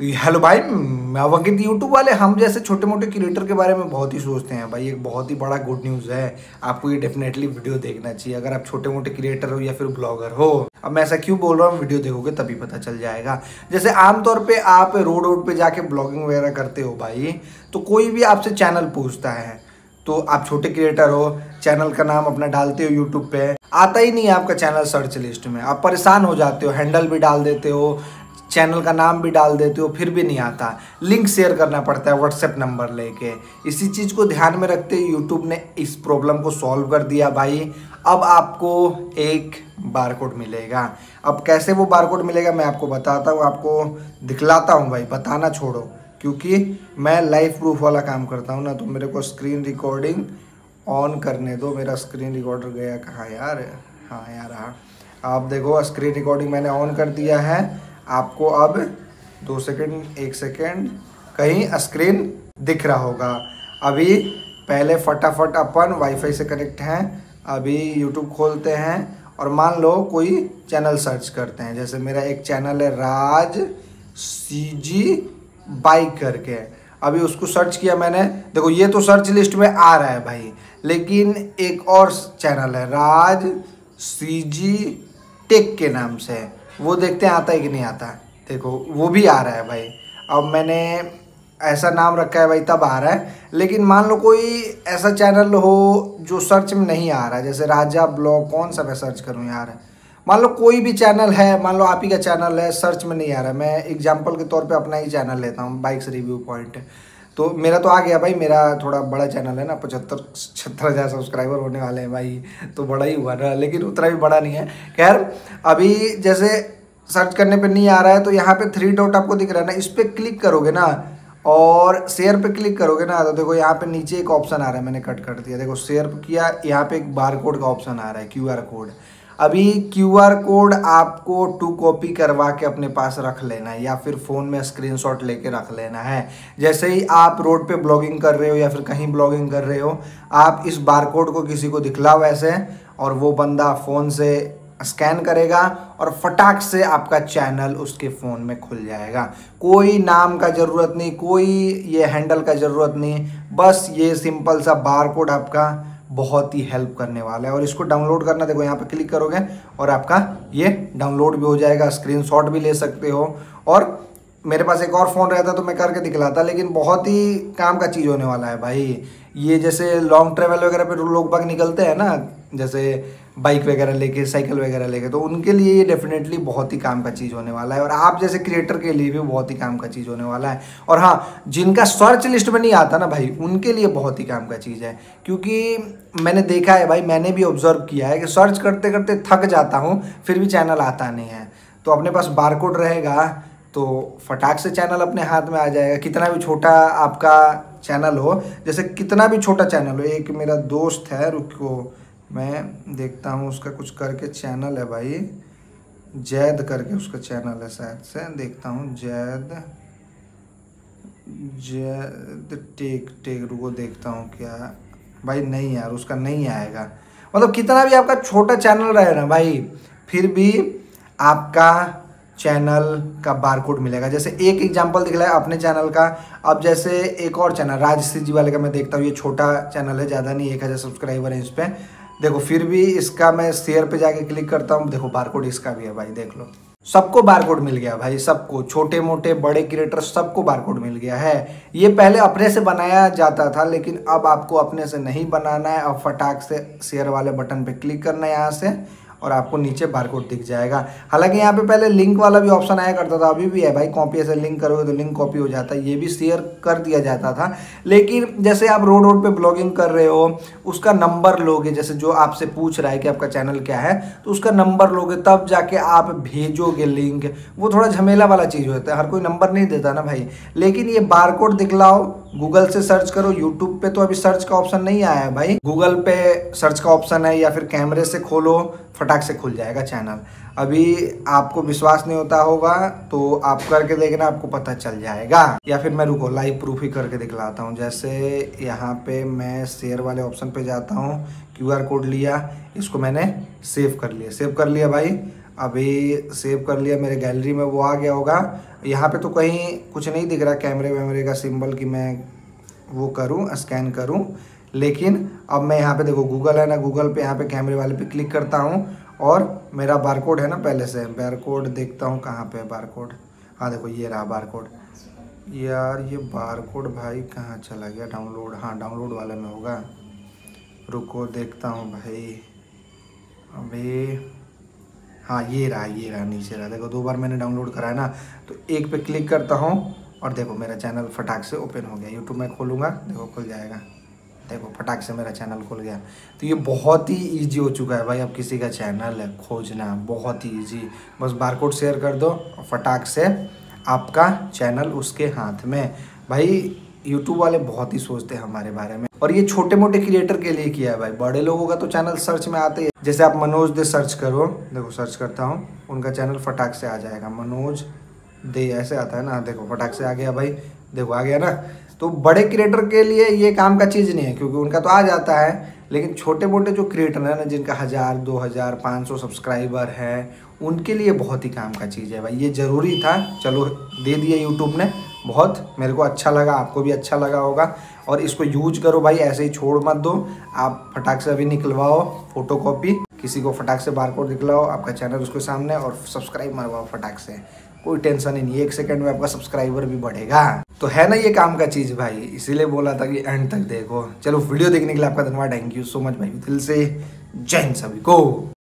Hello भाई, मैं वकील यूट्यूब वाले हम जैसे छोटे मोटे क्रिएटर के बारे में बहुत ही सोचते हैं भाई। एक बहुत ही बड़ा गुड न्यूज़ है, आपको ये डेफिनेटली वीडियो देखना चाहिए अगर आप छोटे मोटे क्रिएटर हो या फिर ब्लॉगर हो। अब मैं ऐसा क्यों बोल रहा हूँ, वीडियो देखोगे तभी पता चल जाएगा। जैसे आमतौर पे आप रोड रोड पे जाके ब्लॉगिंग वगैरह करते हो भाई, तो कोई भी आपसे चैनल पूछता है, तो आप छोटे क्रिएटर हो, चैनल का नाम अपना डालते हो यूट्यूब पे, आता ही नहीं है आपका चैनल सर्च लिस्ट में। आप परेशान हो जाते हो, हैंडल भी डाल देते हो, चैनल का नाम भी डाल देते हो, फिर भी नहीं आता। लिंक शेयर करना पड़ता है व्हाट्सएप नंबर लेके। इसी चीज़ को ध्यान में रखते हुए यूट्यूब ने इस प्रॉब्लम को सॉल्व कर दिया भाई। अब आपको एक बारकोड मिलेगा। अब कैसे वो बारकोड मिलेगा मैं आपको बताता हूँ, आपको दिखलाता हूँ भाई, बताना छोड़ो, क्योंकि मैं लाइव प्रूफ वाला काम करता हूँ ना, तो मेरे को स्क्रीन रिकॉर्डिंग ऑन करने दो। मेरा स्क्रीन रिकॉर्डर गया कहाँ यार, हाँ यार हाँ। आप देखो स्क्रीन रिकॉर्डिंग मैंने ऑन कर दिया है। आपको अब 2 सेकंड 1 सेकंड कहीं स्क्रीन दिख रहा होगा। अभी पहले फटाफट अपन वाईफाई से कनेक्ट हैं, अभी यूट्यूब खोलते हैं और मान लो कोई चैनल सर्च करते हैं। जैसे मेरा एक चैनल है राज सीजी बाइक करके, अभी उसको सर्च किया मैंने। देखो ये तो सर्च लिस्ट में आ रहा है भाई, लेकिन एक और चैनल है राज सीजी टेक के नाम से, वो देखते हैं आता है कि नहीं आता। देखो वो भी आ रहा है भाई। अब मैंने ऐसा नाम रखा है भाई तब आ रहा है, लेकिन मान लो कोई ऐसा चैनल हो जो सर्च में नहीं आ रहा है, जैसे राजा ब्लॉग, कौन सा मैं सर्च करूं यार। मान लो कोई भी चैनल है, मान लो आप ही का चैनल है, सर्च में नहीं आ रहा है। मैं एग्जाम्पल के तौर पे अपना ही चैनल लेता हूँ, बाइक्स रिव्यू पॉइंट। तो मेरा तो आ गया भाई, मेरा थोड़ा बड़ा चैनल है ना, 75-76 हज़ार सब्सक्राइबर होने वाले हैं भाई, तो बड़ा ही हुआ ना, लेकिन उतना भी बड़ा नहीं है। खैर अभी जैसे सर्च करने पे नहीं आ रहा है, तो यहाँ पे 3 डॉट आपको दिख रहा है ना, इस पर क्लिक करोगे ना और शेयर पे क्लिक करोगे ना, तो देखो यहाँ पे नीचे एक ऑप्शन आ रहा है, मैंने कट कर दिया। देखो शेयर किया, यहाँ पे एक बार कोड का ऑप्शन आ रहा है, QR कोड। अभी QR कोड आपको 2 कॉपी करवा के अपने पास रख लेना है, या फिर फ़ोन में स्क्रीनशॉट लेके रख लेना है। जैसे ही आप रोड पे ब्लॉगिंग कर रहे हो या फिर कहीं ब्लॉगिंग कर रहे हो, आप इस बारकोड को किसी को दिखलाओ ऐसे, और वो बंदा फ़ोन से स्कैन करेगा और फटाक से आपका चैनल उसके फ़ोन में खुल जाएगा। कोई नाम का ज़रूरत नहीं, कोई ये हैंडल का ज़रूरत नहीं, बस ये सिंपल सा बारकोड आपका बहुत ही हेल्प करने वाला है। और इसको डाउनलोड करना, देखो यहाँ पे क्लिक करोगे और आपका ये डाउनलोड भी हो जाएगा, स्क्रीनशॉट भी ले सकते हो। और मेरे पास एक और फ़ोन रहता तो मैं करके दिखलाता, लेकिन बहुत ही काम का चीज़ होने वाला है भाई। ये जैसे लॉन्ग ट्रेवल वगैरह पे लोग बाग निकलते हैं ना, जैसे बाइक वगैरह लेके, साइकिल वगैरह लेके, तो उनके लिए ये डेफिनेटली बहुत ही काम का चीज़ होने वाला है, और आप जैसे क्रिएटर के लिए भी बहुत ही काम का चीज़ होने वाला है। और हाँ, जिनका सर्च लिस्ट में नहीं आता ना भाई, उनके लिए बहुत ही काम का चीज़ है, क्योंकि मैंने देखा है भाई, मैंने भी ऑब्जर्व किया है कि सर्च करते करते थक जाता हूँ, फिर भी चैनल आता नहीं है। तो अपने पास बारकोड रहेगा तो फटाक से चैनल अपने हाथ में आ जाएगा। कितना भी छोटा आपका चैनल हो, जैसे कितना भी छोटा चैनल हो, एक मेरा दोस्त है, रुको मैं देखता हूँ उसका कुछ करके चैनल है भाई, जैद करके उसका चैनल है शायद से, देखता हूँ जैद टेक रुको देखता हूँ क्या भाई। नहीं यार उसका नहीं आएगा। मतलब कितना भी आपका छोटा चैनल रहे ना भाई, फिर भी आपका चैनल का बारकोड मिलेगा। जैसे एक एग्जांपल दिखलाया अपने चैनल का। अब जैसे एक और चैनल राजश्री जी वाले का मैं देखता हूँ, ये छोटा चैनल है, ज़्यादा नहीं, 1000 सब्सक्राइबर है इस पर। देखो फिर भी इसका मैं शेयर पे जाके क्लिक करता हूँ, देखो बारकोड इसका भी है भाई, देख लो। सबको बारकोड मिल गया भाई, सबको, छोटे मोटे बड़े क्रिएटर सबको बारकोड मिल गया है। ये पहले अपने से बनाया जाता था, लेकिन अब आपको अपने से नहीं बनाना है, अब फटाक से शेयर वाले बटन पे क्लिक करना है यहाँ से, और आपको नीचे बारकोड दिख जाएगा। हालांकि यहाँ पे पहले लिंक वाला भी ऑप्शन आया करता था, अभी भी है भाई, कॉपी ऐसे लिंक करोगे तो लिंक कॉपी हो जाता है, ये भी शेयर कर दिया जाता था। लेकिन जैसे आप रोड रोड पे ब्लॉगिंग कर रहे हो, उसका नंबर लोगे, जैसे जो आपसे पूछ रहा है कि आपका चैनल क्या है, तो उसका नंबर लोगे, तब जाके आप भेजोगे लिंक, वो थोड़ा झमेला वाला चीज़ होता है, हर कोई नंबर नहीं देता ना भाई। लेकिन ये बारकोड दिखलाओ, गूगल से सर्च करो, यूट्यूब पे तो अभी सर्च का ऑप्शन नहीं आया है भाई, गूगल पे सर्च का ऑप्शन है, या फिर कैमरे से खोलो, फटाक से खुल जाएगा चैनल। अभी आपको विश्वास नहीं होता होगा तो आप करके देखना, आपको पता चल जाएगा। या फिर मैं रुको लाइव प्रूफ ही करके दिखलाता हूँ। जैसे यहाँ पे मैं शेयर वाले ऑप्शन पे जाता हूँ, QR कोड लिया, इसको मैंने सेव कर लिया भाई। अभी सेव कर लिया, मेरे गैलरी में वो आ गया होगा। यहाँ पे तो कहीं कुछ नहीं दिख रहा कैमरे वैमरे का सिंबल कि मैं वो करूँ, स्कैन करूँ, लेकिन अब मैं यहाँ पे देखो गूगल है ना, गूगल पे यहाँ पे कैमरे वाले पे क्लिक करता हूँ और मेरा बारकोड है ना पहले से, बारकोड देखता हूँ कहाँ पे है बारकोड। हाँ देखो ये रहा बारकोड। यार ये बारकोड भाई कहाँ चला गया, डाउनलोड, हाँ डाउनलोड वाले में होगा, रुको देखता हूँ भाई। अभी हाँ ये रहा, ये रहा नीचे रहा, देखो दो बार मैंने डाउनलोड कराया ना, तो एक पे क्लिक करता हूँ और देखो मेरा चैनल फटाक से ओपन हो गया। यूट्यूब में खोलूँगा, देखो खुल जाएगा, देखो फटाक से मेरा चैनल खुल गया। तो ये बहुत ही इजी हो चुका है भाई, अब किसी का चैनल है खोजना बहुत ही इजी, बस बारकोड शेयर कर दो और फटाक से आपका चैनल उसके हाथ में। भाई यूट्यूब वाले बहुत ही सोचते हैं हमारे बारे में, और ये छोटे मोटे क्रिएटर के लिए किया है भाई, बड़े लोगों का तो चैनल सर्च में आते हैं। जैसे आप मनोज दे सर्च करो, देखो सर्च करता हूँ, उनका चैनल फटाक से आ जाएगा, मनोज दे ऐसे आता है ना, देखो फटाक से आ गया भाई, देखो आ गया ना। तो बड़े क्रिएटर के लिए ये काम का चीज़ नहीं है क्योंकि उनका तो आ जाता है, लेकिन छोटे मोटे जो क्रिएटर हैं ना, जिनका 1000, 2000, 500 सब्सक्राइबर हैं, उनके लिए बहुत ही काम का चीज़ है भाई। ये ज़रूरी था, चलो दे दिया यूट्यूब ने, बहुत मेरे को अच्छा लगा, आपको भी अच्छा लगा होगा। और इसको यूज करो भाई, ऐसे ही छोड़ मत दो, आप फटाक से अभी निकलवाओ फोटोकॉपी, किसी को फटाक से बारकोड निकलाओ, आपका चैनल उसके सामने, और सब्सक्राइब मरवाओ फटाक से, कोई टेंशन ही नहीं, 1 सेकंड में आपका सब्सक्राइबर भी बढ़ेगा। तो है ना ये काम का चीज़ भाई, इसीलिए बोला था कि एंड तक देखो। चलो वीडियो देखने के लिए आपका धन्यवाद, थैंक यू सो मच भाई, दिल से जय हिंद सभी को।